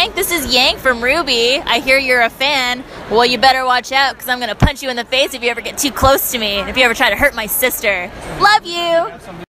Yang. This is Yang from RWBY. I hear you're a fan. Well, you better watch out, because I'm going to punch you in the face if you ever get too close to me, and if you ever try to hurt my sister. Love you!